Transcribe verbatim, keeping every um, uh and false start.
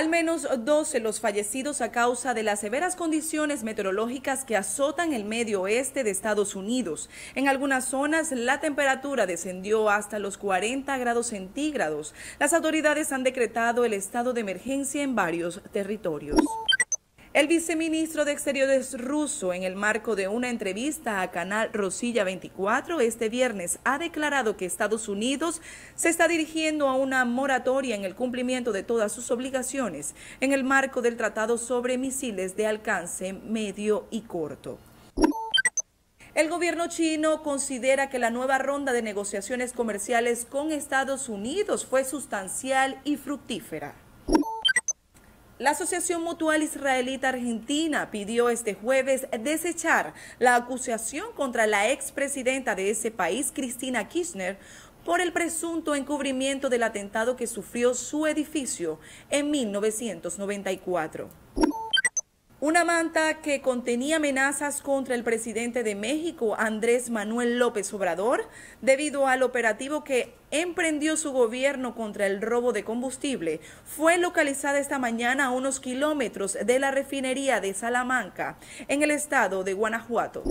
Al menos doce los fallecidos a causa de las severas condiciones meteorológicas que azotan el medio oeste de Estados Unidos. En algunas zonas la temperatura descendió hasta los cuarenta grados centígrados. Las autoridades han decretado el estado de emergencia en varios territorios. El viceministro de Exteriores ruso, en el marco de una entrevista a Canal Rosilla veinticuatro este viernes, ha declarado que Estados Unidos se está dirigiendo a una moratoria en el cumplimiento de todas sus obligaciones en el marco del Tratado sobre Misiles de Alcance Medio y Corto. El gobierno chino considera que la nueva ronda de negociaciones comerciales con Estados Unidos fue sustancial y fructífera. La Asociación Mutual Israelita Argentina pidió este jueves desechar la acusación contra la expresidenta de ese país, Cristina Kirchner, por el presunto encubrimiento del atentado que sufrió su edificio en mil novecientos noventa y cuatro. Una manta que contenía amenazas contra el presidente de México, Andrés Manuel López Obrador, debido al operativo que emprendió su gobierno contra el robo de combustible, fue localizada esta mañana a unos kilómetros de la refinería de Salamanca, en el estado de Guanajuato.